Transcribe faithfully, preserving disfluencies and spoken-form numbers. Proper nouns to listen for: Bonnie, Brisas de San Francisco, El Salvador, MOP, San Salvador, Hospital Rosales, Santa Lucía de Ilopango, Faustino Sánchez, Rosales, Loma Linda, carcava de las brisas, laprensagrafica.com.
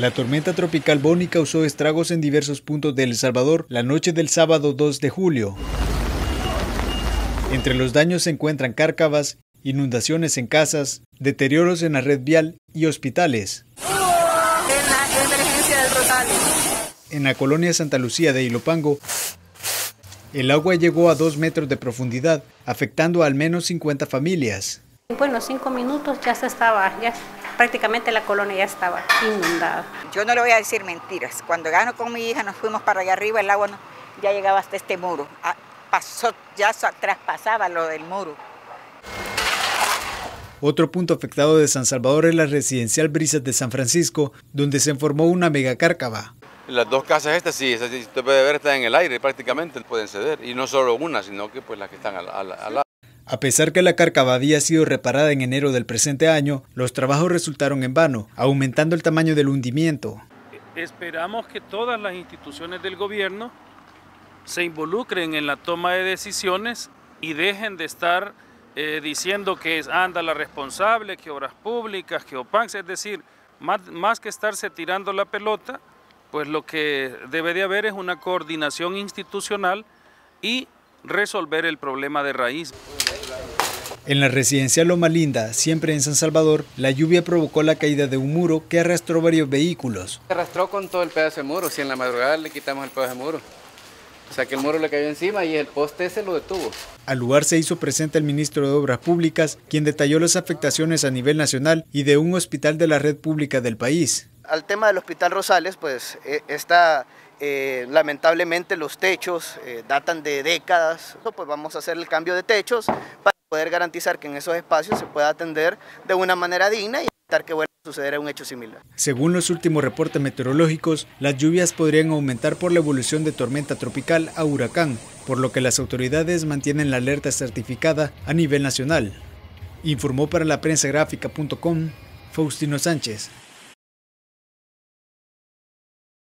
La tormenta tropical Bonnie causó estragos en diversos puntos de El Salvador la noche del sábado dos de julio. Entre los daños se encuentran cárcavas, inundaciones en casas, deterioros en la red vial y hospitales. En la emergencia del Rosales. En la colonia Santa Lucía de Ilopango, el agua llegó a dos metros de profundidad, afectando a al menos cincuenta familias. Bueno, cinco minutos ya se estaba, ya prácticamente la colonia ya estaba inundada. Yo no le voy a decir mentiras. Cuando ganó con mi hija nos fuimos para allá arriba, el agua no, ya llegaba hasta este muro. A, pasó, ya so, traspasaba lo del muro. Otro punto afectado de San Salvador es la residencial Brisas de San Francisco, donde se formó una mega cárcava. Las dos casas estas, sí, estas, si usted puede ver, están en el aire prácticamente, pueden ceder. Y no solo una, sino que pues las que están al, al, al lado. A pesar que la cárcava había sido reparada en enero del presente año, los trabajos resultaron en vano, aumentando el tamaño del hundimiento. Esperamos que todas las instituciones del gobierno se involucren en la toma de decisiones y dejen de estar Eh, diciendo que es anda la responsable, que obras públicas, que OPANX, es decir, más, más que estarse tirando la pelota, pues lo que debe de haber es una coordinación institucional y resolver el problema de raíz. En la residencia Loma Linda, siempre en San Salvador, la lluvia provocó la caída de un muro que arrastró varios vehículos. Se arrastró con todo el pedazo de muro, si en la madrugada le quitamos el pedazo de muro. O sea que el muro le cayó encima y el poste ese lo detuvo. Al lugar se hizo presente el ministro de Obras Públicas, quien detalló las afectaciones a nivel nacional y de un hospital de la red pública del país. Al tema del Hospital Rosales, pues está, eh, lamentablemente los techos eh, datan de décadas. Pues vamos a hacer el cambio de techos para poder garantizar que en esos espacios se pueda atender de una manera digna y evitar que vuelva sucederá un hecho similar. Según los últimos reportes meteorológicos, las lluvias podrían aumentar por la evolución de tormenta tropical a huracán, por lo que las autoridades mantienen la alerta certificada a nivel nacional. Informó para la prensa gráfica punto com Faustino Sánchez.